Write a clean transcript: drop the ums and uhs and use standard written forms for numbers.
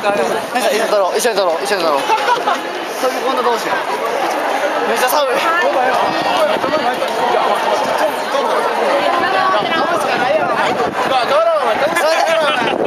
一緒に撮ろう飛び込んだどうしよう。めっちゃ寒い。